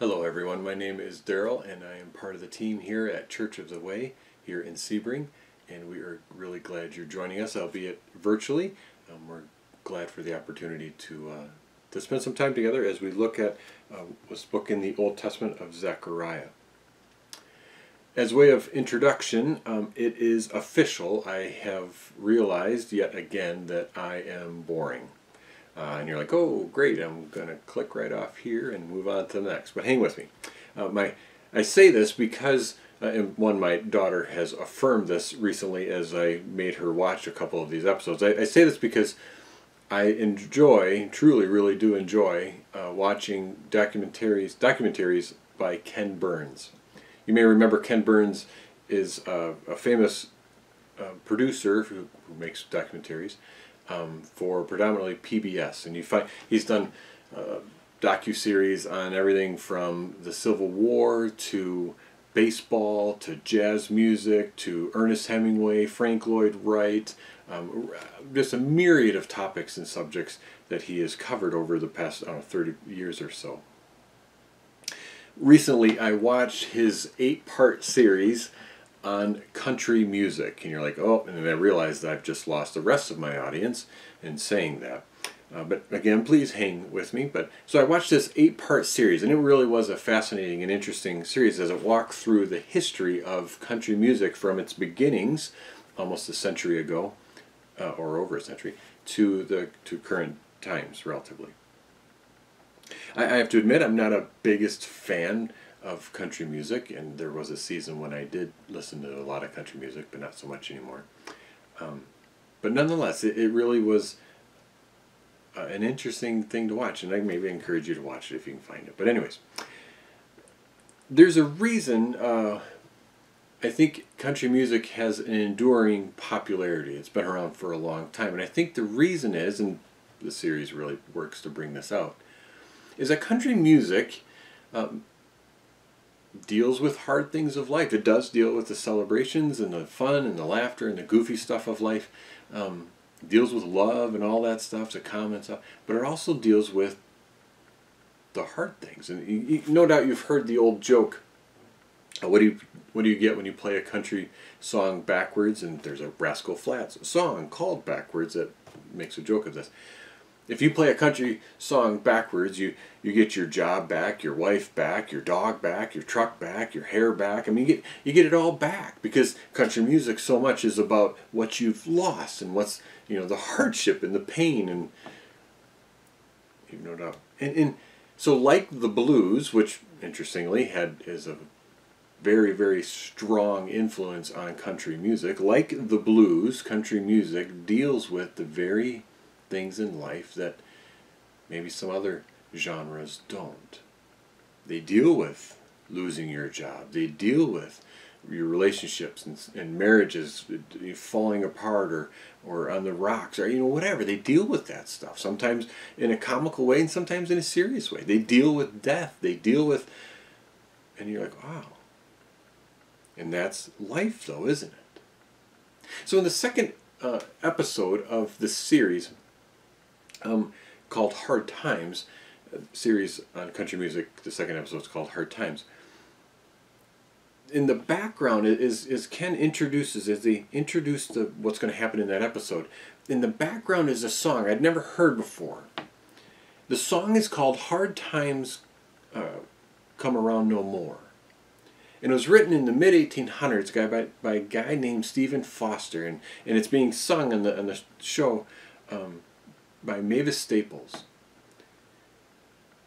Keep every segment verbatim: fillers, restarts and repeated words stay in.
Hello everyone, my name is Daryl and I am part of the team here at Church of the Way here in Sebring, and we are really glad you're joining us, albeit virtually. Um, we're glad for the opportunity to, uh, to spend some time together as we look at uh, this book in the Old Testament of Zechariah. As way of introduction, um, it is official. I have realized yet again that I am boring. Uh, and you're like, oh, great, I'm going to click right off here and move on to the next. But hang with me. Uh, my, I say this because, uh, and one, my daughter has affirmed this recently as I made her watch a couple of these episodes. I, I say this because I enjoy, truly, really do enjoy, uh, watching documentaries, documentaries by Ken Burns. You may remember Ken Burns is uh, a famous uh, producer who, who makes documentaries. Um, for predominantly P B S, and you find he's done uh, docu-series on everything from the Civil War to baseball to jazz music to Ernest Hemingway, Frank Lloyd Wright, um, just a myriad of topics and subjects that he has covered over the past I don't know, thirty years or so. Recently I watched his eight-part series on country music, and you're like, oh, and then I realized I've just lost the rest of my audience in saying that. Uh, but again, please hang with me. But so I watched this eight-part series, and it really was a fascinating and interesting series as it walked through the history of country music from its beginnings, almost a century ago, uh, or over a century, to the to current times, relatively. I, I have to admit, I'm not a biggest fan of country music, and there was a season when I did listen to a lot of country music, but not so much anymore. Um, but nonetheless, it, it really was uh, an interesting thing to watch, and I maybe encourage you to watch it if you can find it. But anyways, there's a reason uh, I think country music has an enduring popularity. It's been around for a long time, and I think the reason is, and the series really works to bring this out, is that country music um, deals with hard things of life. It does deal with the celebrations and the fun and the laughter and the goofy stuff of life. Um, deals with love and all that stuff, the common stuff. But it also deals with the hard things. And you, you, no doubt you've heard the old joke. Uh, what do you what do you get when you play a country song backwards? And there's a Rascal Flatts song called Backwards that makes a joke of this. If you play a country song backwards, you, you get your job back, your wife back, your dog back, your truck back, your hair back. I mean, you get, you get it all back, because country music so much is about what you've lost and what's, you know, the hardship and the pain and, you've no doubt. And, and so like the blues, which interestingly had is a very, very strong influence on country music, like the blues, country music deals with the very things in life that maybe some other genres don't. They deal with losing your job. They deal with your relationships and, and marriages falling apart or, or on the rocks or, you know, whatever. They deal with that stuff, sometimes in a comical way and sometimes in a serious way. They deal with death. They deal with, and you're like, wow. And that's life though, isn't it? So in the second uh, episode of this series, Um, called Hard Times, a series on country music, the second episode is called Hard Times. In the background is, is Ken introduces, as they introduce the, what's going to happen in that episode, in the background is a song I'd never heard before. The song is called Hard Times uh, Come Around No More. And it was written in the mid eighteen hundreds guy by, by a guy named Stephen Foster, and, and it's being sung on the, on the show um, by Mavis Staples.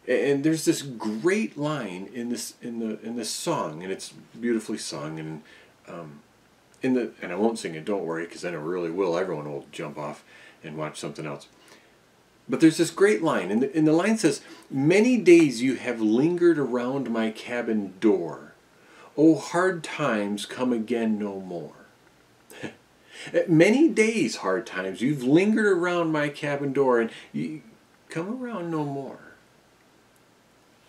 And there's this great line in this in the in this song, and it's beautifully sung, and um, in the and I won't sing it, don't worry, because then it really will. Everyone will jump off and watch something else. But there's this great line, and the, and the line says, "Many days you have lingered around my cabin door. Oh, hard times come again no more." Many days, hard times, you've lingered around my cabin door, and you come around no more.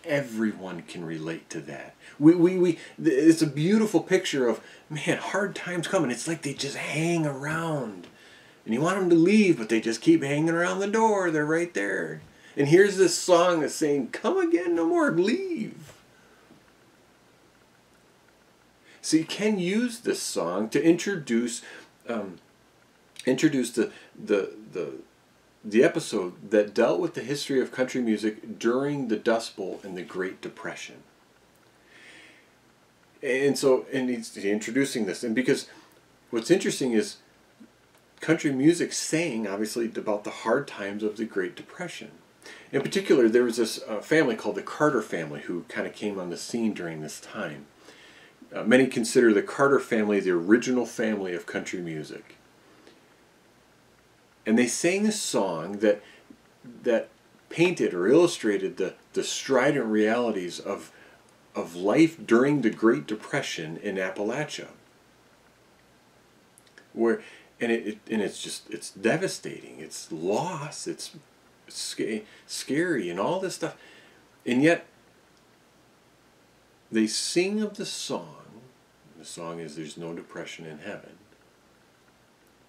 Everyone can relate to that. We, we, we, it's a beautiful picture of, man, hard times coming. It's like they just hang around. And you want them to leave, but they just keep hanging around the door. They're right there. And here's this song that's saying, come again no more, leave. So you can use this song to introduce um, introduce the the the the episode that dealt with the history of country music during the Dust Bowl and the Great Depression. And so, and he's introducing this, and because what's interesting is country music sang obviously about the hard times of the Great Depression. In particular, there was this uh, family called the Carter family who kind of came on the scene during this time. Uh, many consider the Carter family the original family of country music. And they sang a song that that painted or illustrated the, the strident realities of, of life during the Great Depression in Appalachia. Where, and, it, it, and it's just, it's devastating, it's loss, it's scary and all this stuff. And yet, they sing of the song. The song is "There's No Depression in Heaven."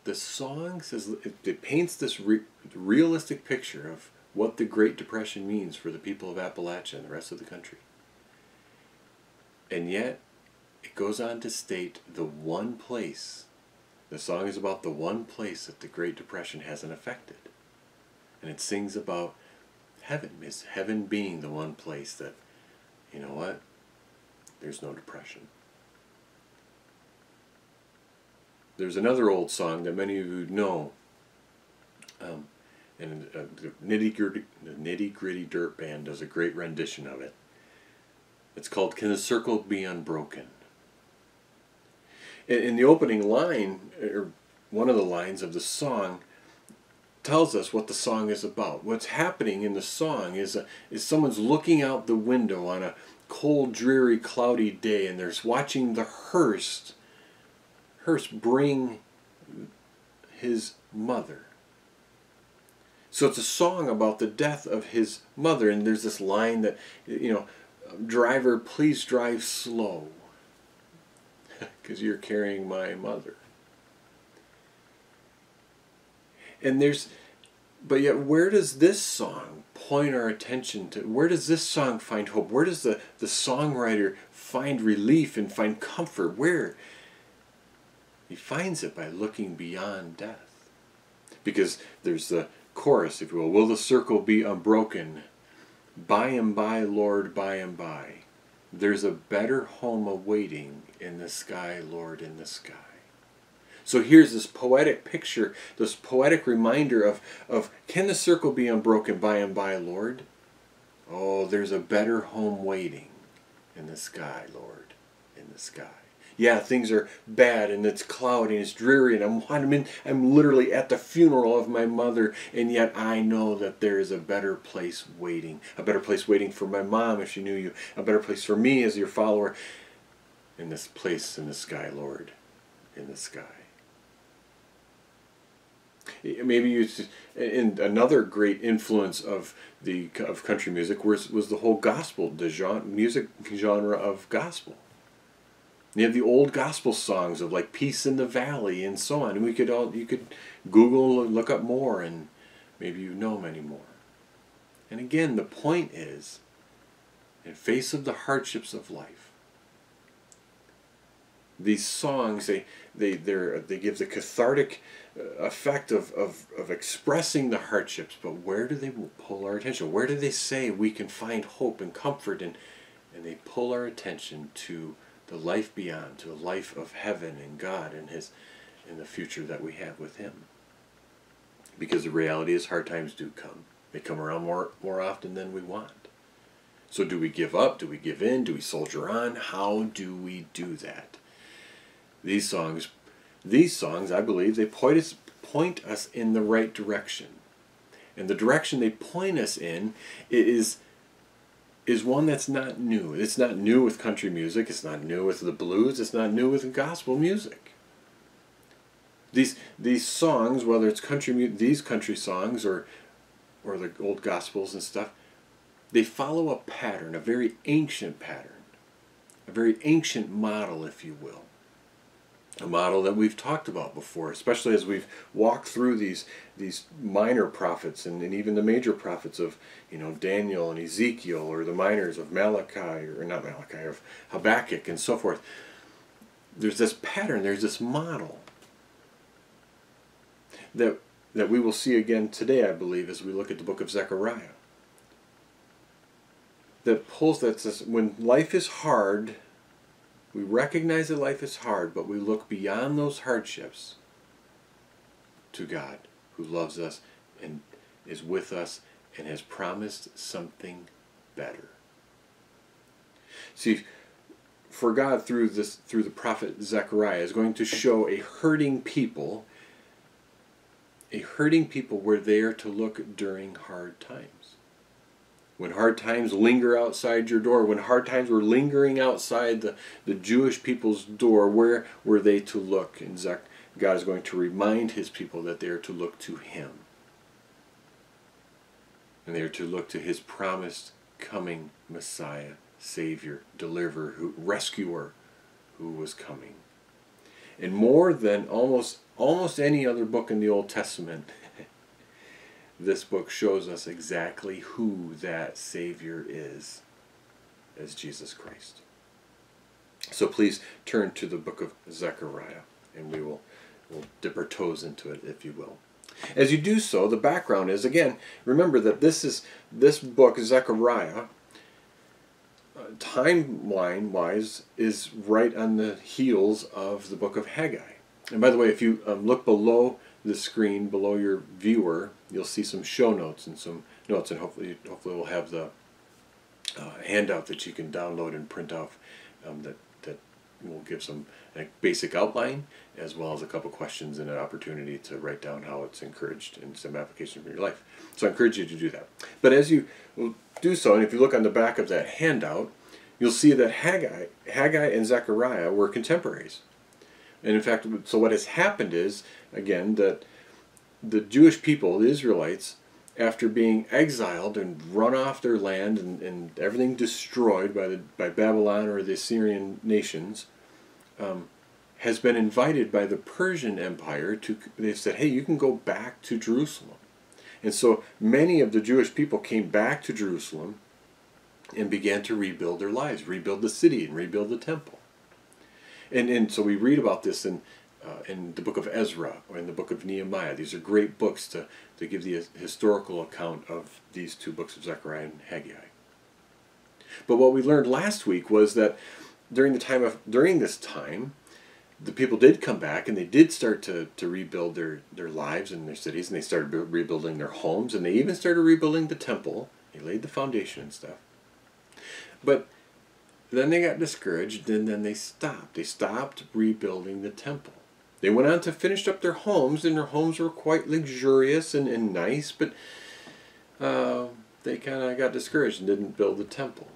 The song says, it, it paints this re realistic picture of what the Great Depression means for the people of Appalachia and the rest of the country. And yet, it goes on to state the one place, the song is about the one place that the Great Depression hasn't affected. And it sings about heaven, is heaven being the one place that, you know what, there's no depression. There's another old song that many of you know, um, and uh, the Nitty Gritty, the Nitty Gritty Dirt Band does a great rendition of it. It's called "Can the Circle Be Unbroken?" In, in the opening line, or one of the lines of the song, tells us what the song is about. What's happening in the song is a, is someone's looking out the window on a cold, dreary, cloudy day, and they're watching the hearse. hearse bring his mother. So it's a song about the death of his mother, and there's this line that, you know, "Driver, please drive slow, because you're carrying my mother." And there's, but yet where does this song point our attention to? Where does this song find hope? Where does the, the songwriter find relief and find comfort? Where? He finds it by looking beyond death. Because there's the chorus, if you will, "Will the circle be unbroken? By and by, Lord, by and by. There's a better home awaiting in the sky, Lord, in the sky." So here's this poetic picture, this poetic reminder of, of can the circle be unbroken by and by, Lord? Oh, there's a better home waiting in the sky, Lord, in the sky. Yeah, things are bad, and it's cloudy, and it's dreary, and I'm, I'm, in, I'm literally at the funeral of my mother, and yet I know that there is a better place waiting. A better place waiting for my mom, if she knew you. A better place for me as your follower. In this place in the sky, Lord, in the sky. Maybe you, and another great influence of the of country music was, was the whole gospel, the genre, music genre of gospel. You have the old gospel songs of like "Peace in the Valley" and so on. And we could all, you could Google and look up more, and maybe you know many more. And again, the point is, in face of the hardships of life, these songs, they they they give the cathartic effect of, of, of expressing the hardships, but where do they pull our attention? Where do they say we can find hope and comfort? And, and they pull our attention to the life beyond, to the life of heaven and God and His, and the future that we have with Him. Because the reality is hard times do come. They come around more, more often than we want. So do we give up? Do we give in? Do we soldier on? How do we do that? These songs, these songs, I believe, they point us, point us in the right direction. And the direction they point us in is is one that's not new. It's not new with country music, it's not new with the blues, it's not new with gospel music. These these songs, whether it's country these country songs or or the old gospels and stuff, they follow a pattern, a very ancient pattern. A very ancient model, if you will. A model that we've talked about before, especially as we've walked through these these minor prophets and, and even the major prophets of, you know, Daniel and Ezekiel, or the minors of Malachi, or not Malachi, of Habakkuk and so forth. there's this pattern, there's this model that, that we will see again today, I believe, as we look at the book of Zechariah. That pulls, that says, when life is hard, we recognize that life is hard, but we look beyond those hardships to God, who loves us and is with us and has promised something better. See, for God, through this, through the prophet Zechariah, is going to show a hurting people, a hurting people where they are to look during hard times. When hard times linger outside your door, when hard times were lingering outside the, the Jewish people's door, where were they to look? And Zech, God is going to remind his people that they are to look to him. And they are to look to his promised coming Messiah, Savior, Deliverer, who, Rescuer, who was coming. And more than almost, almost any other book in the Old Testament, this book shows us exactly who that Savior is, as Jesus Christ. So please turn to the book of Zechariah, and we will we'll dip our toes into it, if you will. As you do so, the background is, again, remember that this is this book, Zechariah, uh, timeline-wise, is right on the heels of the book of Haggai. And by the way, if you um, look below the screen, below your viewer, you'll see some show notes and some notes, and hopefully, hopefully we'll have the uh, handout that you can download and print off um, that, that will give some a basic outline, as well as a couple questions and an opportunity to write down how it's encouraged and some application for your life. So I encourage you to do that. But as you do so, and if you look on the back of that handout, you'll see that Haggai, Haggai and Zechariah were contemporaries. And in fact, so what has happened is, again, that the Jewish people, the Israelites, after being exiled and run off their land and, and everything destroyed by, the, by Babylon or the Assyrian nations, um, has been invited by the Persian Empire to, they've said, hey, you can go back to Jerusalem. And so many of the Jewish people came back to Jerusalem and began to rebuild their lives, rebuild the city and rebuild the temple. And, and so we read about this in, uh, in the book of Ezra or in the book of Nehemiah. These are great books to, to give the historical account of these two books of Zechariah and Haggai. But what we learned last week was that during, the time of, during this time, the people did come back and they did start to, to rebuild their, their lives and their cities, and they started rebuilding their homes, and they even started rebuilding the temple. They laid the foundation and stuff. But then they got discouraged, and then they stopped. They stopped rebuilding the temple. They went on to finish up their homes, and their homes were quite luxurious and, and nice, but uh, they kind of got discouraged and didn't build the temple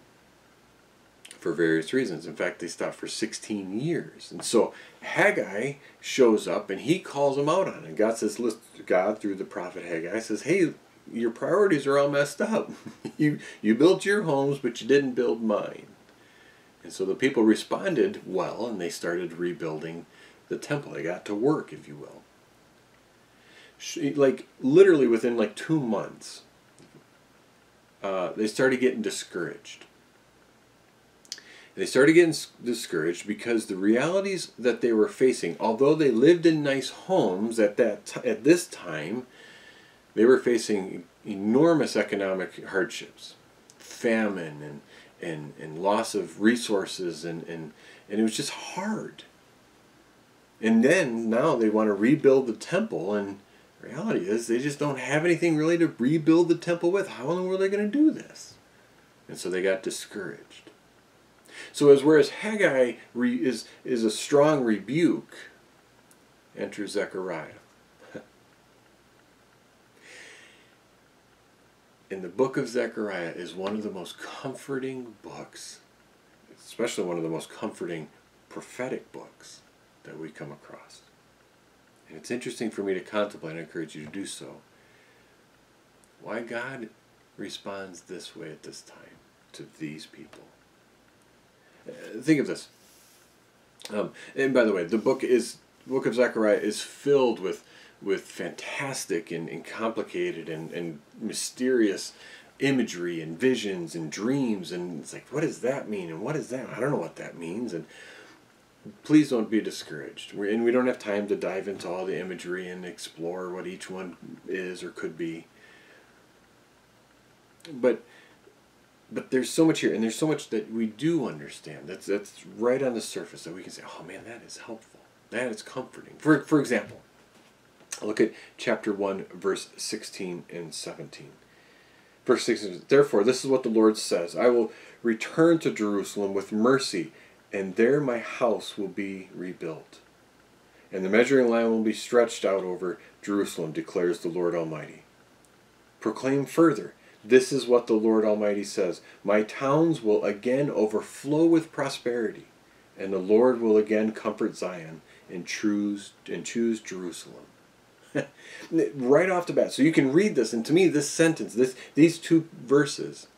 for various reasons. In fact, they stopped for sixteen years. And so Haggai shows up, and he calls them out on it. And God says, listen, God, through the prophet Haggai, says, hey, your priorities are all messed up. you, you built your homes, but you didn't build mine. And so the people responded well, and they started rebuilding the temple. They got to work, if you will. She, like, literally within like two months, uh, they started getting discouraged. And they started getting discouraged because the realities that they were facing, although they lived in nice homes at, that t at this time, they were facing enormous economic hardships, famine and And, and loss of resources, and, and, and it was just hard. And then, now they want to rebuild the temple, and the reality is they just don't have anything really to rebuild the temple with. How in the world are they going to do this? And so they got discouraged. So as whereas Haggai re, is, is a strong rebuke, enters Zechariah. And the book of Zechariah is one of the most comforting books, especially one of the most comforting prophetic books that we come across. And it's interesting for me to contemplate, and I encourage you to do so, why God responds this way at this time to these people. Uh, think of this. Um, and by the way, the book, is, the book of Zechariah is filled with with fantastic and, and complicated and, and mysterious imagery and visions and dreams, and it's like, what does that mean, and what is that? I don't know what that means. And please don't be discouraged. We're, and we don't have time to dive into all the imagery and explore what each one is or could be. But but there's so much here, and there's so much that we do understand. That's that's right on the surface that we can say, oh man, that is helpful. That is comforting. For for example, look at chapter one, verse sixteen and seventeen. Verse sixteen, therefore, this is what the Lord says, I will return to Jerusalem with mercy, and there my house will be rebuilt. And the measuring line will be stretched out over Jerusalem, declares the Lord Almighty. Proclaim further, this is what the Lord Almighty says, my towns will again overflow with prosperity, and the Lord will again comfort Zion and choose, and choose Jerusalem. Right off the bat. So you can read this, and to me this sentence, this these two verses,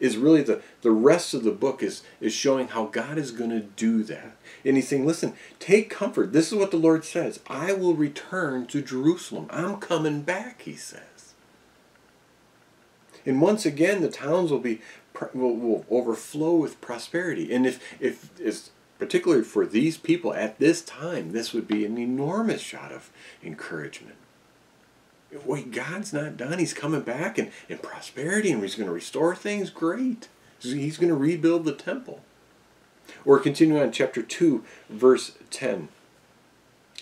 is really the, the rest of the book is, is showing how God is going to do that. And he's saying, listen, take comfort. This is what the Lord says. I will return to Jerusalem. I'm coming back, he says. And once again, the towns will be will, will overflow with prosperity. And if, if if particularly for these people at this time, this would be an enormous shot of encouragement. Wait, God's not done. He's coming back in, in prosperity, and he's going to restore things. Great. He's going to rebuild the temple. Or continuing on chapter two, verse ten.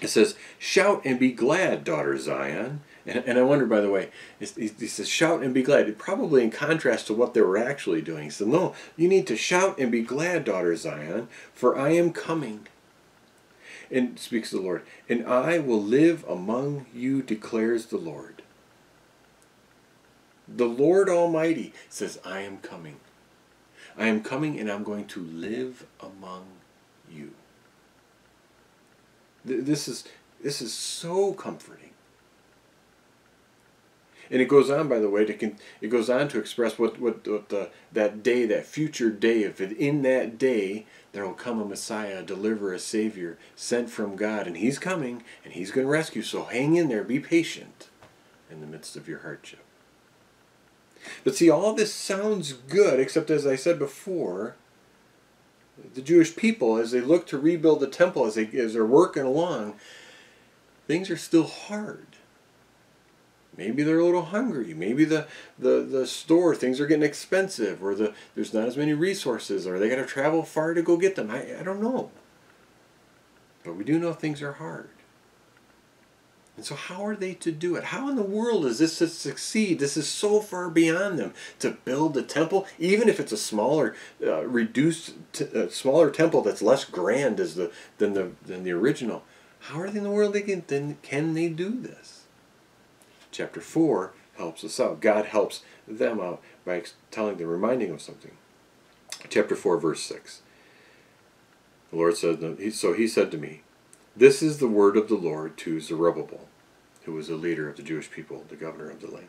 It says, shout and be glad, daughter Zion. And, and I wonder, by the way, he says, shout and be glad. Probably in contrast to what they were actually doing. He said, no, you need to shout and be glad, daughter Zion, for I am coming. And speaks the Lord, and I will live among you, declares the Lord. The Lord Almighty says, I am coming. I am coming, and I'm going to live among you. This is, this is so comforting. And it goes on, by the way, to it goes on to express what, what, what the, that day, that future day, if it, in that day there will come a Messiah, a deliverer, a Savior, sent from God, and he's coming, and he's going to rescue, so hang in there, be patient in the midst of your hardship. But see, all this sounds good, except as I said before, the Jewish people, as they look to rebuild the temple, as, they, as they're working along, things are still hard. Maybe they're a little hungry. Maybe the, the, the store, things are getting expensive, or the, there's not as many resources, or they got to travel far to go get them. I, I don't know. But we do know things are hard. And so how are they to do it? How in the world is this to succeed? This is so far beyond them to build a temple, even if it's a smaller, uh, reduced, t uh, smaller temple that's less grand as the, than, the, than the original. How are they in the world they can, then, can they do this? Chapter four helps us out. God helps them out by telling them, reminding them of something. Chapter four, verse six. The Lord said, so he said to me, this is the word of the Lord to Zerubbabel, who was the leader of the Jewish people, the governor of the land.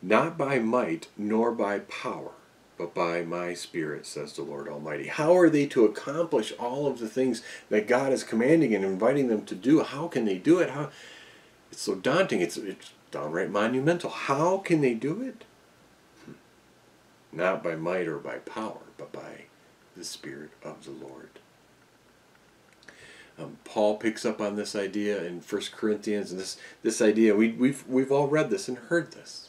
Not by might, nor by power, but by my Spirit, says the Lord Almighty. How are they to accomplish all of the things that God is commanding and inviting them to do? How can they do it? How... It's so daunting. It's, it's downright monumental. How can they do it? Not by might or by power, but by the Spirit of the Lord. Um, Paul picks up on this idea in First Corinthians, and this, this idea, we, we've, we've all read this and heard this.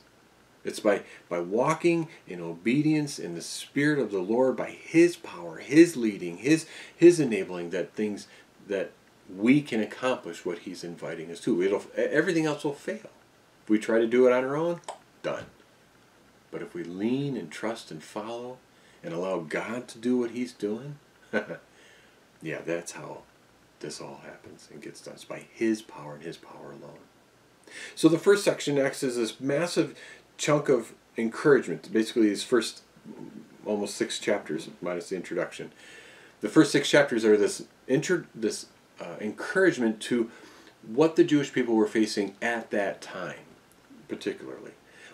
It's by, by walking in obedience in the Spirit of the Lord, by His power, His leading, His, His enabling, that things that we can accomplish what he's inviting us to. It'll, everything else will fail. If we try to do it on our own, done. But if we lean and trust and follow and allow God to do what he's doing, yeah, that's how this all happens and gets done. It's by his power and his power alone. So the first section acts as this massive chunk of encouragement, basically these first almost six chapters, minus the introduction. The first six chapters are this intro, this Uh, encouragement to what the Jewish people were facing at that time, particularly.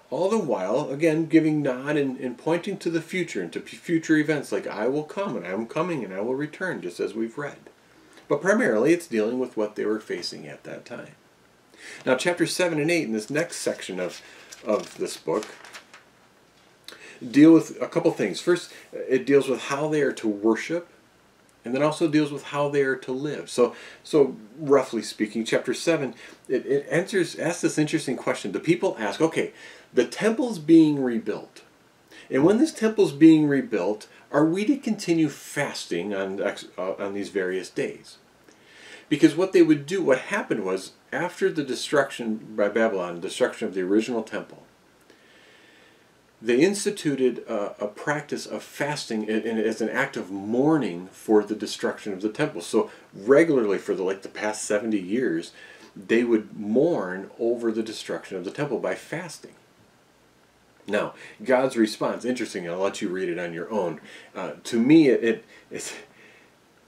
All the while, again, giving nod and, and pointing to the future and to future events like I will come and I am coming and I will return, just as we've read. But primarily it's dealing with what they were facing at that time. Now chapters seven and eight in this next section of, of this book deal with a couple things. First, it deals with how they are to worship. and then also deals with how they are to live. So, so roughly speaking, chapter seven, it, it answers asks this interesting question. The people ask, okay, the temple's being rebuilt, and when this temple's being rebuilt, are we to continue fasting on uh, on these various days? Because what they would do, what happened was, after the destruction by Babylon, destruction of the original temple, they instituted a, a practice of fasting in, in, as an act of mourning for the destruction of the temple. So regularly for the, like the past seventy years, they would mourn over the destruction of the temple by fasting. Now, God's response, interesting, I'll let you read it on your own. Uh, to me, it, it it's,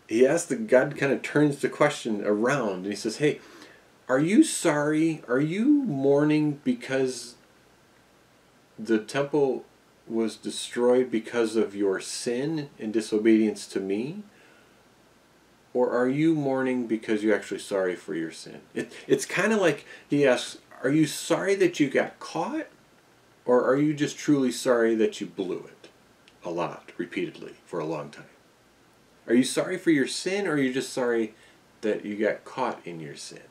he asks, the, God kind of turns the question around and he says, hey, are you sorry? Are you mourning because the temple was destroyed because of your sin and disobedience to me? Or are you mourning because you're actually sorry for your sin? It, it's kind of like he asks, are you sorry that you got caught? Or are you just truly sorry that you blew it a lot, repeatedly, for a long time? Are you sorry for your sin, or are you just sorry that you got caught in your sin?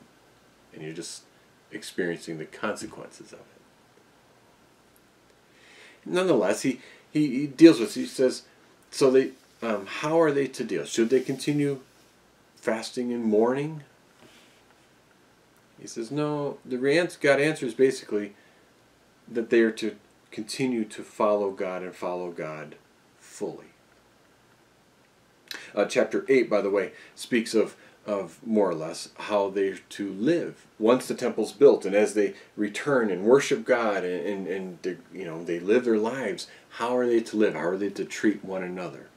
And you're just experiencing the consequences of it. Nonetheless, he, he, he deals with it. He says, so they, um, how are they to deal? Should they continue fasting and mourning? He says, no, the answer, God answers basically that they are to continue to follow God and follow God fully. Uh, chapter eight, by the way, speaks of, of more or less how they're to live once the temple's built, and as they return and worship God and, and, and they, you know, they live their lives, how are they to live? How are they to treat one another?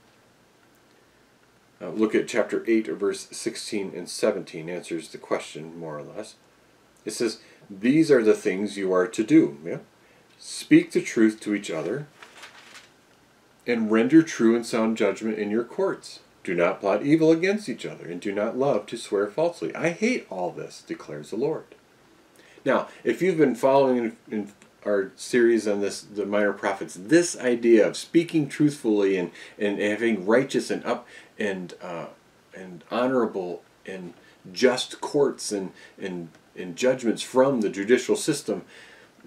Uh, look at chapter eight, verse sixteen and seventeen, answers the question more or less. It says, these are the things you are to do. Yeah? Speak the truth to each other and render true and sound judgment in your courts. Do not plot evil against each other, and do not love to swear falsely. I hate all this, declares the Lord. Now, if you've been following in, in our series on this, the Minor Prophets, this idea of speaking truthfully and, and having righteous and up and uh, and honorable and just courts and and and judgments from the judicial system,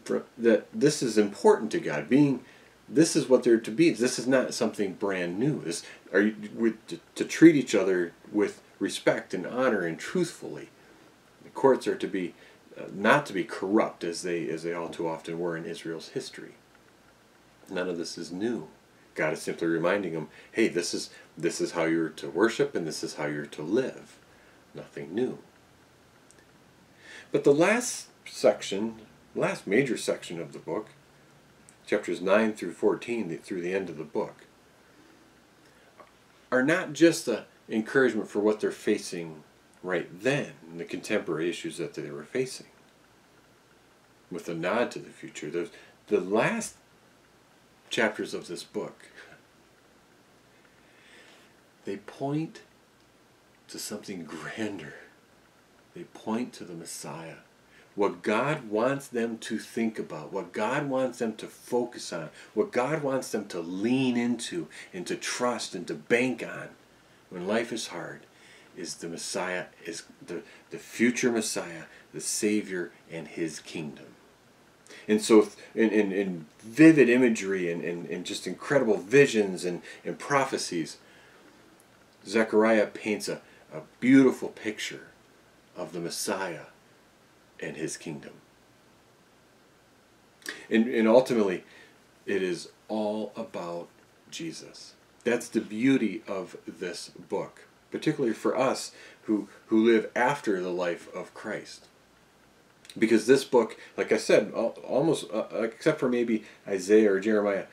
for, that this is important to God. Being This is what they're to be. This is not something brand new. This, are you, with, to, to treat each other with respect and honor and truthfully. The courts are to be, uh, not to be corrupt as they, as they all too often were in Israel's history. None of this is new. God is simply reminding them, hey, this is, this is how you're to worship and this is how you're to live. Nothing new. But the last section, last major section of the book, chapters nine through fourteen, through the end of the book, are not just the encouragement for what they're facing right then, and the contemporary issues that they were facing, with a nod to the future. The, the last chapters of this book, they point to something grander. They point to the Messiah. What God wants them to think about, what God wants them to focus on, what God wants them to lean into and to trust and to bank on when life is hard, is the Messiah, is the, the future Messiah, the Savior, and His kingdom. And so in, in, in vivid imagery and, and, and just incredible visions and, and prophecies, Zechariah paints a, a beautiful picture of the Messiah and His kingdom. And, and ultimately, it is all about Jesus. That's the beauty of this book, particularly for us who, who live after the life of Christ. Because this book, like I said, almost, uh, except for maybe Isaiah or Jeremiah,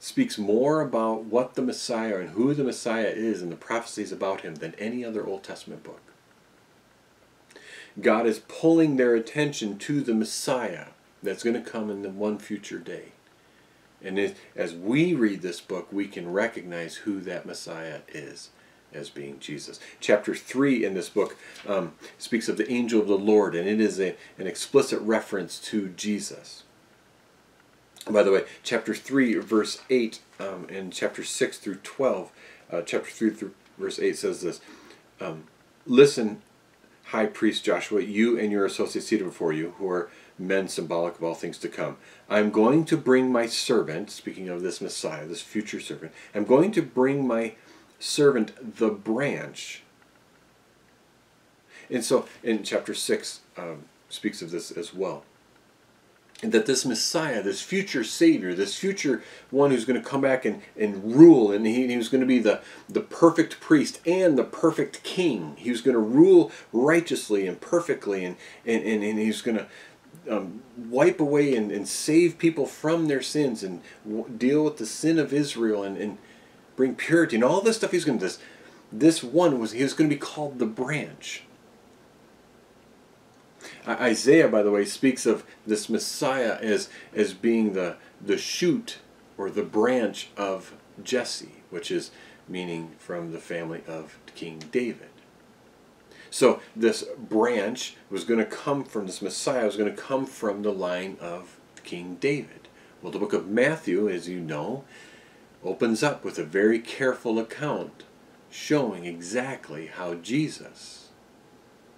speaks more about what the Messiah and who the Messiah is and the prophecies about Him than any other Old Testament book. God is pulling their attention to the Messiah that's going to come in the one future day. And as we read this book, we can recognize who that Messiah is as being Jesus. Chapter three in this book um, speaks of the angel of the Lord, and it is a, an explicit reference to Jesus. By the way, chapter three, verse eight, um, and chapter six through twelve, uh, chapter three through verse eight says this, um, listen, high priest Joshua, you and your associates seated before you, who are men symbolic of all things to come. I'm going to bring my servant, speaking of this Messiah, this future servant, I'm going to bring my servant, the branch. And so in chapter six um, speaks of this as well. And that this Messiah, this future Savior, this future one who's going to come back and, and rule, and he, he was going to be the, the perfect priest and the perfect king. He was going to rule righteously and perfectly, and, and, and, and he was going to um, wipe away and, and save people from their sins and w deal with the sin of Israel and, and bring purity and all this stuff. He's going to do this. This one, was he was going to be called the branch. Isaiah, by the way, speaks of this Messiah as, as being the, the shoot or the branch of Jesse, which is meaning from the family of King David. So this branch was going to come from, this Messiah was going to come from the line of King David. Well, the book of Matthew, as you know, opens up with a very careful account showing exactly how Jesus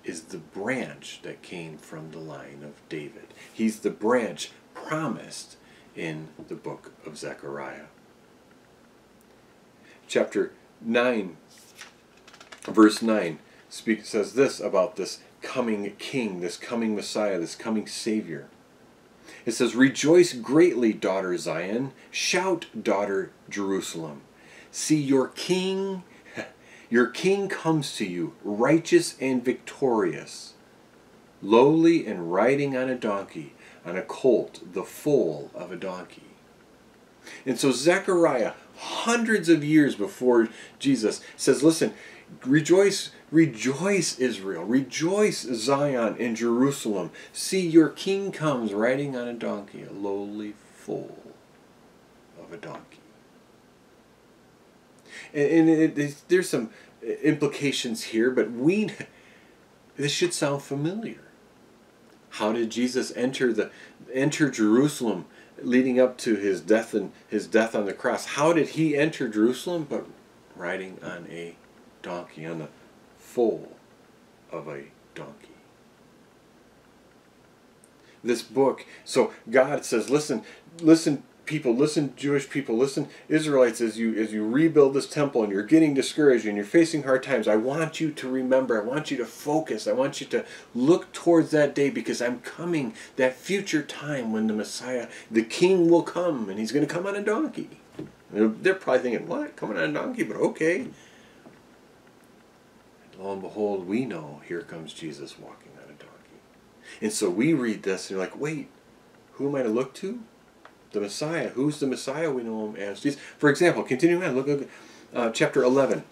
is the branch that came from the line of David. He's the branch promised in the book of Zechariah. Chapter nine, verse nine, speak, says this about this coming king, this coming Messiah, this coming Savior. It says, rejoice greatly, daughter Zion. Shout, daughter Jerusalem. See, your king Your king comes to you, righteous and victorious, lowly and riding on a donkey, on a colt, the foal of a donkey. And so Zechariah, hundreds of years before Jesus, says, listen, rejoice, rejoice Israel, rejoice Zion and Jerusalem. See, your king comes riding on a donkey, a lowly foal of a donkey. And it, it, there's some implications here, but we, this should sound familiar. How did Jesus enter the enter Jerusalem, leading up to his death and his death on the cross? How did he enter Jerusalem? But riding on a donkey, on the foal of a donkey. This book. So God says, "Listen, listen." People, listen, Jewish people, listen, Israelites, as you as you rebuild this temple and you're getting discouraged and you're facing hard times, I want you to remember, I want you to focus, I want you to look towards that day, because I'm coming, that future time when the Messiah, the King, will come, and he's going to come on a donkey. They're probably thinking, what? Coming on a donkey? But okay. And lo and behold, we know, here comes Jesus walking on a donkey. And so we read this and you're like, wait, who am I to look to? The Messiah. Who's the Messiah? We know him as Jesus. For example, continuing on, look at uh, chapter eleven.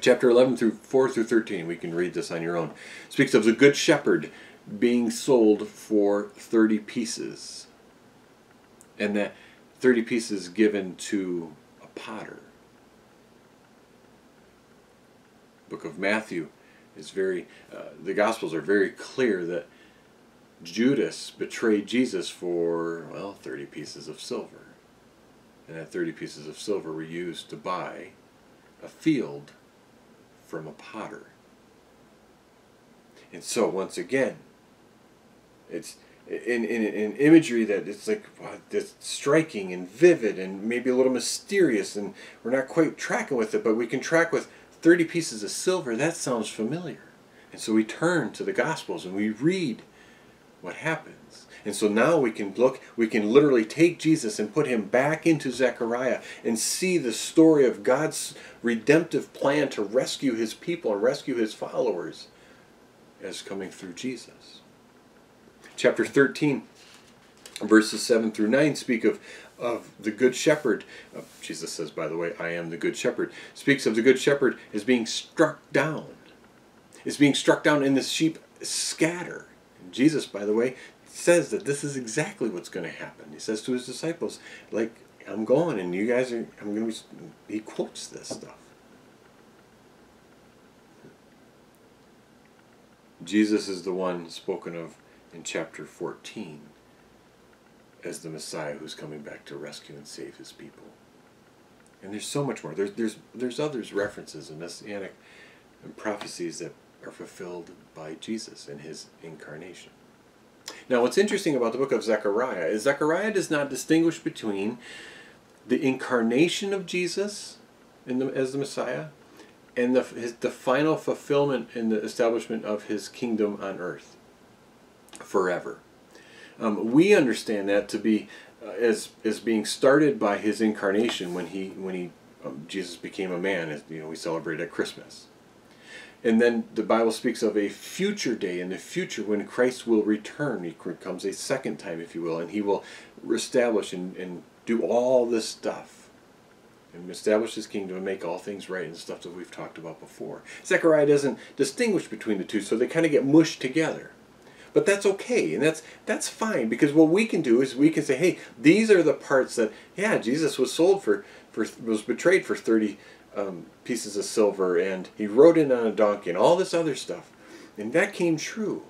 Chapter eleven through four through thirteen. We can read this on your own. It speaks of the good shepherd being sold for thirty pieces. And that thirty pieces given to a potter. The book of Matthew is very, uh, the Gospels are very clear that Judas betrayed Jesus for, well, thirty pieces of silver. And that thirty pieces of silver were used to buy a field from a potter. And so, once again, it's in, in, in imagery that it's like, wow, it's striking and vivid and maybe a little mysterious, and we're not quite tracking with it, but we can track with thirty pieces of silver. That sounds familiar. And so we turn to the Gospels and we read what happens. And so now we can look, we can literally take Jesus and put him back into Zechariah and see the story of God's redemptive plan to rescue his people and rescue his followers as coming through Jesus. Chapter thirteen, verses seven through nine speak of, of the good shepherd. Oh, Jesus says, by the way, I am the good shepherd. Speaks of the good shepherd as being struck down. It's being struck down and the sheep scatter. Jesus, by the way, says that this is exactly what's going to happen. He says to his disciples, like, I'm going, and you guys are, I'm going to be, he quotes this stuff. Jesus is the one spoken of in chapter fourteen as the Messiah who's coming back to rescue and save his people. And there's so much more. There's there's there's others references in messianic prophecies that are fulfilled by Jesus in his incarnation. Now, what's interesting about the book of Zechariah is Zechariah does not distinguish between the incarnation of Jesus in the, as the Messiah and the, his, the final fulfillment in the establishment of his kingdom on earth forever. Um, we understand that to be uh, as as being started by his incarnation when he when he um, Jesus became a man, as you know we celebrate at Christmas. And then the Bible speaks of a future day in the future when Christ will return. He comes a second time, if you will, and he will establish and, and do all this stuff and establish his kingdom and make all things right and stuff that we've talked about before. Zechariah doesn't distinguish between the two, so they kind of get mushed together. But that's okay, and that's that's fine, because what we can do is we can say, hey, these are the parts that, yeah, Jesus was sold for, for was betrayed for thirty Um, pieces of silver, and he rode in on a donkey, and all this other stuff, and that came true.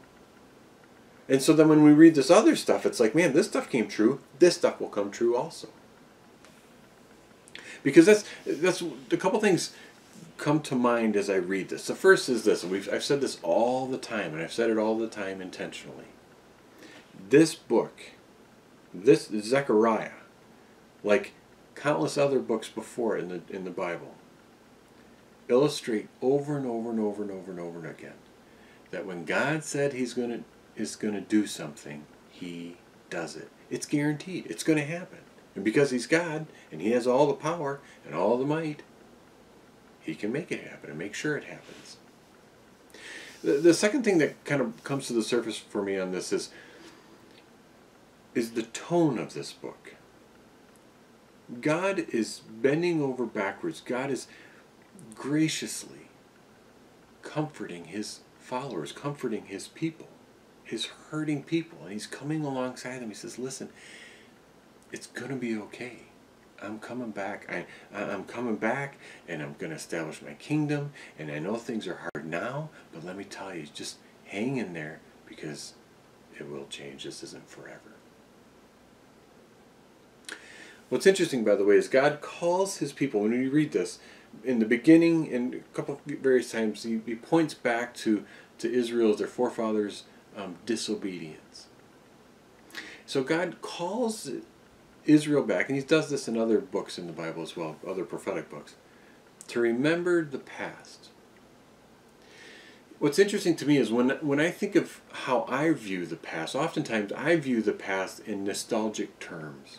And so then when we read this other stuff, it's like, man, this stuff came true, this stuff will come true also. Because that's that's a couple things come to mind as I read this. The first is this, and we've, I've said this all the time, and I've said it all the time intentionally. This book, this Zechariah, like countless other books before in the in the Bible, illustrate over and over and over and over and over again that when God said he's going to is going to do something, he does it. It's guaranteed. It's going to happen. And because he's God and he has all the power and all the might, he can make it happen and make sure it happens. The, the second thing that kind of comes to the surface for me on this is is the tone of this book. God is bending over backwards. God is graciously comforting his followers, comforting his people, his hurting people, and he's coming alongside them. He says, listen, it's going to be okay. I'm coming back. I, I'm coming back, and I'm going to establish my kingdom, and I know things are hard now, but let me tell you, just hang in there, because it will change. This isn't forever. What's interesting, by the way, is God calls his people, when you read this, in the beginning, and a couple of various times, he, he points back to, to Israel as their forefathers' um, disobedience. So God calls Israel back, and he does this in other books in the Bible as well, other prophetic books, to remember the past. What's interesting to me is when, when I think of how I view the past, oftentimes I view the past in nostalgic terms,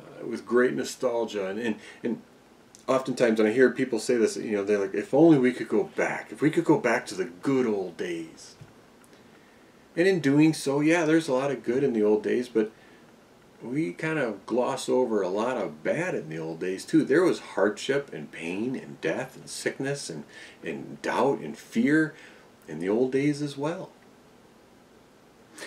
uh, with great nostalgia, and, and, and oftentimes, and I hear people say this, you know, they're like, if only we could go back. If we could go back to the good old days. And in doing so, yeah, there's a lot of good in the old days, but we kind of gloss over a lot of bad in the old days, too. There was hardship and pain and death and sickness and, and doubt and fear in the old days as well.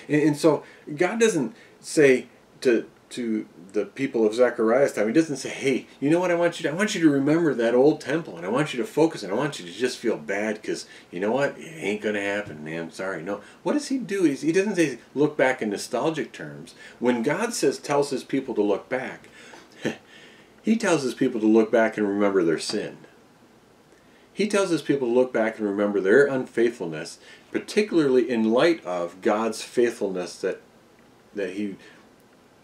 And, and so God doesn't say to... to the people of Zechariah's time, he doesn't say, hey, you know what I want you to, I want you to remember that old temple, and I want you to focus, and I want you to just feel bad, because you know what, it ain't going to happen, man, sorry. No, what does he do? He doesn't say look back in nostalgic terms. When God says, tells his people to look back, he tells his people to look back and remember their sin. He tells his people to look back and remember their unfaithfulness, particularly in light of God's faithfulness that, that he...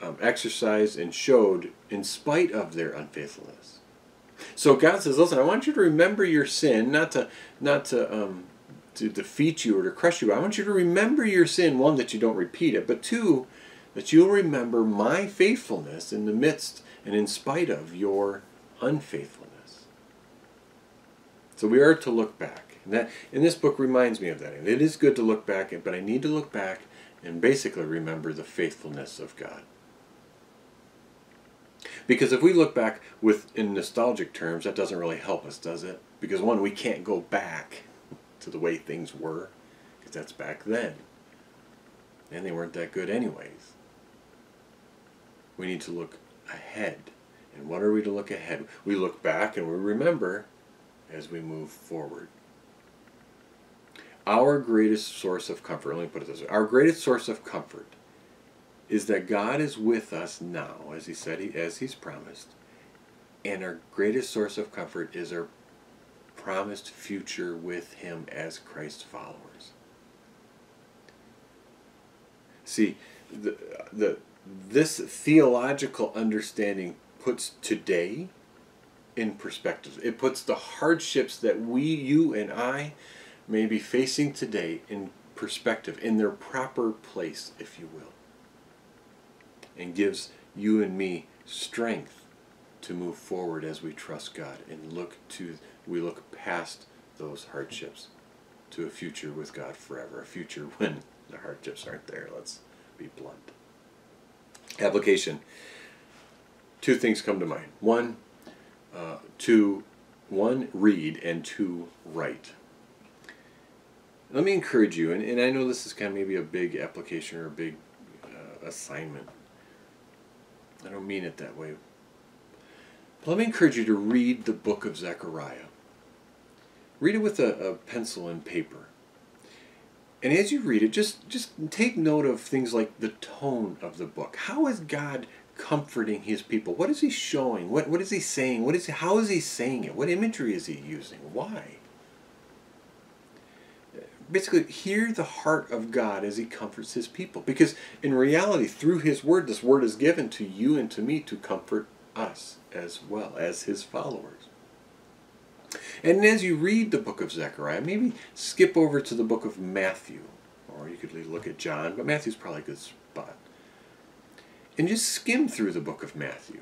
Um, exercised and showed in spite of their unfaithfulness. So God says, listen, I want you to remember your sin, not to not to um, to defeat you or to crush you. I want you to remember your sin, one, that you don't repeat it, but two, that you'll remember my faithfulness in the midst and in spite of your unfaithfulness. So we are to look back. And, that, and this book reminds me of that. And it is good to look back, but I need to look back and basically remember the faithfulness of God. Because if we look back with in nostalgic terms, that doesn't really help us, does it? Because one, we can't go back to the way things were, because that's back then. And they weren't that good anyways. We need to look ahead. And what are we to look ahead? We look back and we remember as we move forward. Our greatest source of comfort, let me put it this way, our greatest source of comfort is that God is with us now, as he said, he, as he's promised, And our greatest source of comfort is our promised future with Him as Christ's followers. See, the, the, this theological understanding puts today in perspective. It puts the hardships that we, you and I may be facing today in perspective, in their proper place, if you will, and gives you and me strength to move forward as we trust God and look to, we look past those hardships to a future with God forever, a future when the hardships aren't there. Let's be blunt. Application. Two things come to mind. One, uh, to one, read, and two, write. Let me encourage you, and, and I know this is kind of maybe a big application or a big uh, assignment. I don't mean it that way. But let me encourage you to read the book of Zechariah. Read it with a, a pencil and paper. And as you read it, just, just take note of things like the tone of the book. How is God comforting His people? What is He showing? What, what is He saying? What is he, how is He saying it? What imagery is He using? Why? Basically, hear the heart of God as He comforts His people. Because in reality, through His Word, this Word is given to you and to me to comfort us as well as His followers. And as you read the book of Zechariah, maybe skip over to the book of Matthew, or you could look at John, but Matthew's probably a good spot. And just skim through the book of Matthew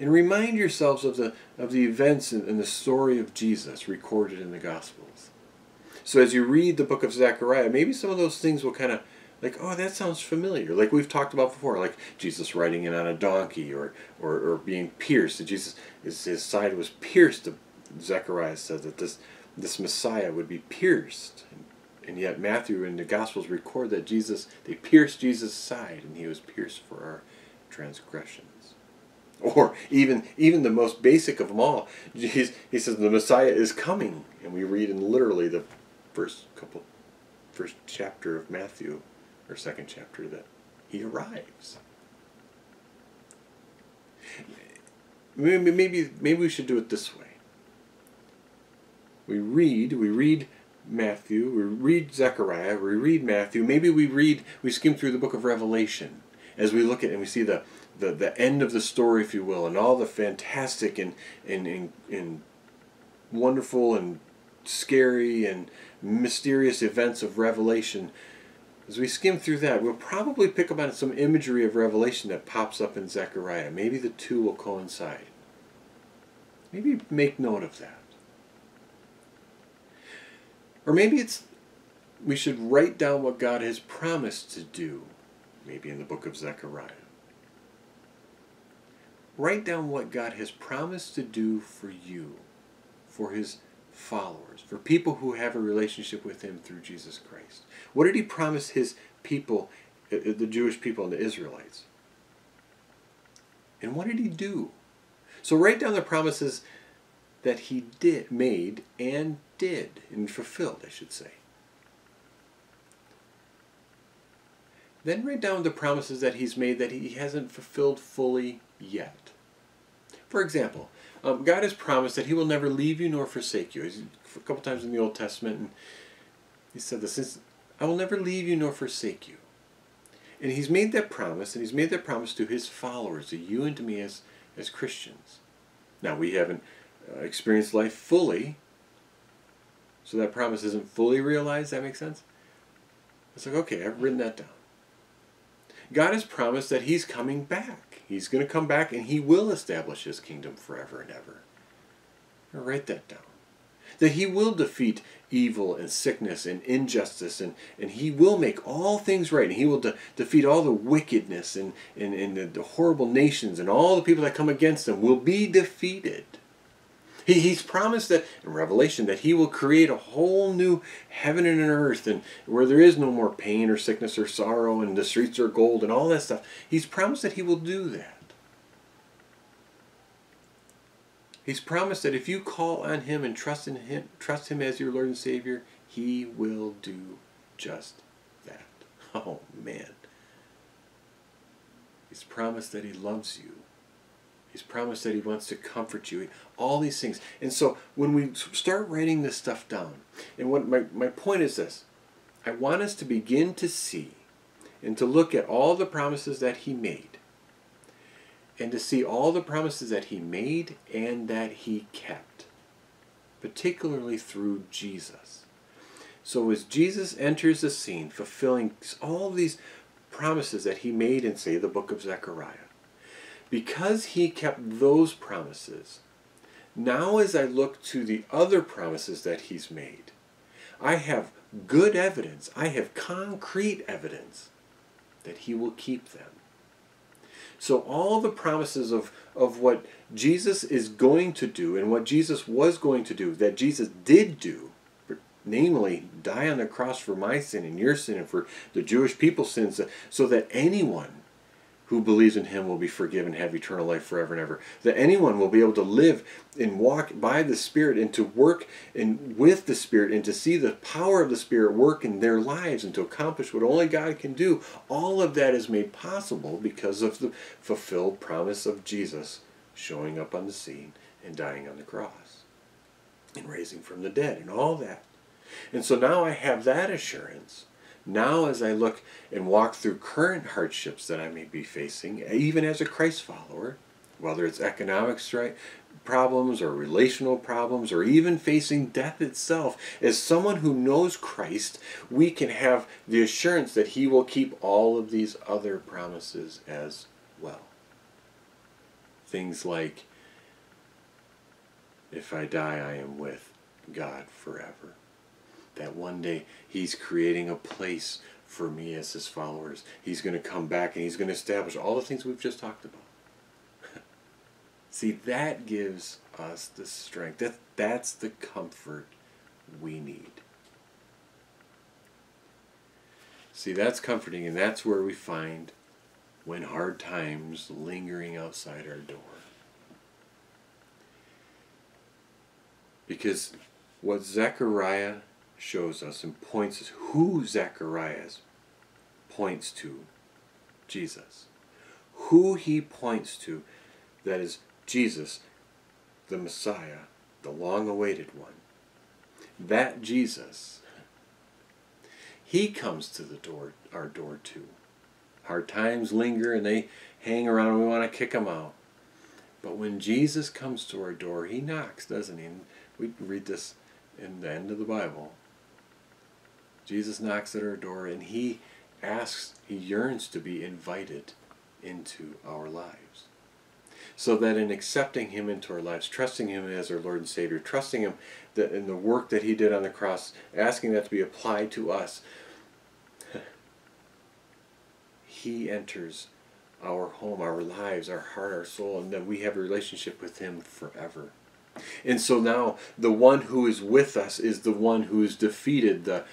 and remind yourselves of the, of the events and the story of Jesus recorded in the Gospels. So as you read the book of Zechariah, maybe some of those things will kind of, like, oh, that sounds familiar. Like we've talked about before, like Jesus riding in on a donkey, or, or, or being pierced. Jesus, his, his side was pierced. Zechariah said that this, this Messiah would be pierced. And, and yet Matthew and the Gospels record that Jesus, they pierced Jesus' side, and He was pierced for our transgressions. Or even, even the most basic of them all, Jesus, He says the Messiah is coming. And we read in literally the first couple, first chapter of Matthew, or second chapter, that He arrives. Maybe, maybe, maybe we should do it this way. We read, we read Matthew, we read Zechariah, we read Matthew, maybe we read, we skim through the book of Revelation as we look at and we see the, the, the end of the story, if you will, and all the fantastic and, and, and, and wonderful and scary and mysterious events of Revelation. As we skim through that, we'll probably pick up on some imagery of Revelation that pops up in Zechariah. Maybe the two will coincide. Maybe make note of that. Or maybe it's, we should write down what God has promised to do, maybe in the book of Zechariah. Write down what God has promised to do for you, for His followers, for people who have a relationship with Him through Jesus Christ. What did He promise His people, the Jewish people and the Israelites? And what did He do? So write down the promises that He did, made and did, and fulfilled, I should say. Then write down the promises that He's made that He hasn't fulfilled fully yet. For example, um, God has promised that He will never leave you nor forsake you. He's, a couple times in the Old Testament, and He said this, I will never leave you nor forsake you. And He's made that promise, and He's made that promise to His followers, to you and to me as, as Christians. Now, we haven't Uh, experience life fully, so that promise isn't fully realized. That makes sense? It's like, okay, I've written that down. God has promised that He's coming back. He's going to come back, and He will establish His kingdom forever and ever. I'll write that down. That He will defeat evil and sickness and injustice, and, and He will make all things right, and He will de defeat all the wickedness and, and, and the, the horrible nations, and all the people that come against them will be defeated. He, he's promised that, in Revelation, that He will create a whole new heaven and an earth, and where there is no more pain or sickness or sorrow, and the streets are gold and all that stuff. He's promised that He will do that. He's promised that if you call on Him and trust in Him, trust Him as your Lord and Savior, He will do just that. Oh, man. He's promised that He loves you He's promised that he wants to comfort you. All these things. And so when we start writing this stuff down, and what my, my point is this, I want us to begin to see and to look at all the promises that he made, and to see all the promises that he made and that he kept, particularly through Jesus. So as Jesus enters the scene, fulfilling all these promises that he made in, say, the book of Zechariah, because he kept those promises, now as I look to the other promises that he's made, I have good evidence, I have concrete evidence that he will keep them. So all the promises of, of what Jesus is going to do and what Jesus was going to do, that Jesus did do, namely, die on the cross for my sin and your sin and for the Jewish people's sins, so that anyone who believes in him will be forgiven, have eternal life forever and ever. That anyone will be able to live and walk by the Spirit and to work in, with the Spirit and to see the power of the Spirit work in their lives and to accomplish what only God can do. All of that is made possible because of the fulfilled promise of Jesus showing up on the scene and dying on the cross and raising from the dead and all that. And so now I have that assurance. Now as I look and walk through current hardships that I may be facing, even as a Christ follower, whether it's economic problems or relational problems or even facing death itself, as someone who knows Christ, we can have the assurance that he will keep all of these other promises as well. Things like, if I die, I am with God forever. That one day he's creating a place for me as his followers. He's going to come back and he's going to establish all the things we've just talked about. See, that gives us the strength. That, that's the comfort we need. See, that's comforting, and that's where we find when hard times lingering outside our door. Because what Zechariah shows us and points us, who Zechariah points to, Jesus. Who he points to, that is Jesus, the Messiah, the long-awaited one. That Jesus, he comes to the door, our door too. Hard times linger and they hang around and we want to kick them out. But when Jesus comes to our door, he knocks, doesn't he? And we read this in the end of the Bible. Jesus knocks at our door and he asks, he yearns to be invited into our lives. So that in accepting him into our lives, trusting him as our Lord and Savior, trusting him that in the work that he did on the cross, asking that to be applied to us, he enters our home, our lives, our heart, our soul, and that we have a relationship with him forever. And so now the one who is with us is the one who is defeated the,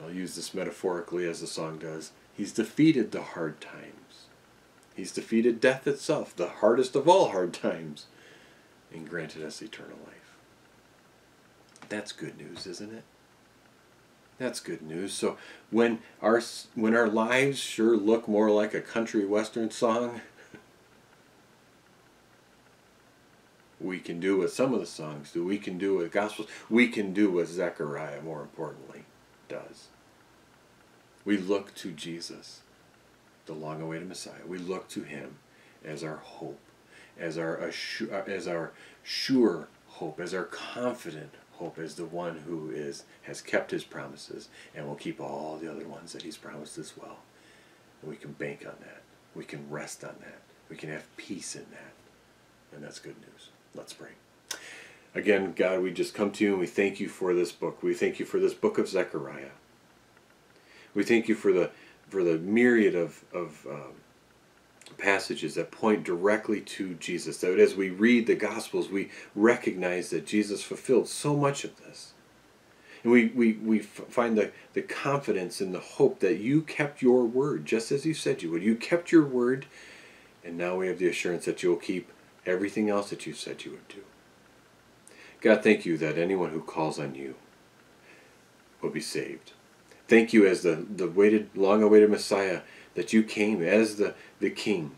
I'll use this metaphorically as the song does, he's defeated the hard times. He's defeated death itself, the hardest of all hard times, and granted us eternal life. That's good news, isn't it? That's good news. So when our, when our lives sure look more like a country western song, we can do what some of the songs do. We can do what the Gospels, we can do what Zechariah, more importantly, does. We look to Jesus, the long-awaited Messiah. We look to him as our hope, as our, as our sure hope, as our confident hope, as the one who is, has kept his promises and will keep all the other ones that he's promised as well. And we can bank on that. We can rest on that. We can have peace in that. And that's good news. Let's pray. Again, God, we just come to you and we thank you for this book. We thank you for this book of Zechariah. We thank you for the, for the myriad of, of um, passages that point directly to Jesus. That as we read the Gospels, we recognize that Jesus fulfilled so much of this. And we, we, we find the, the confidence and the hope that you kept your word, just as you said you would. You kept your word, and now we have the assurance that you'll keep everything else that you said you would do. God, thank you that anyone who calls on you will be saved. Thank you as the, the waited, long-awaited Messiah, that you came as the, the King,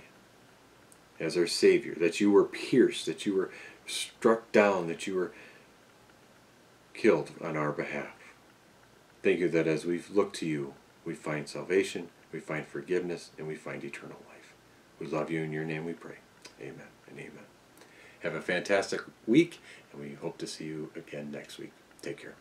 as our Savior, that you were pierced, that you were struck down, that you were killed on our behalf. Thank you that as we look to you, we find salvation, we find forgiveness, and we find eternal life. We love you. In your name we pray. Amen and amen. Have a fantastic week, and we hope to see you again next week. Take care.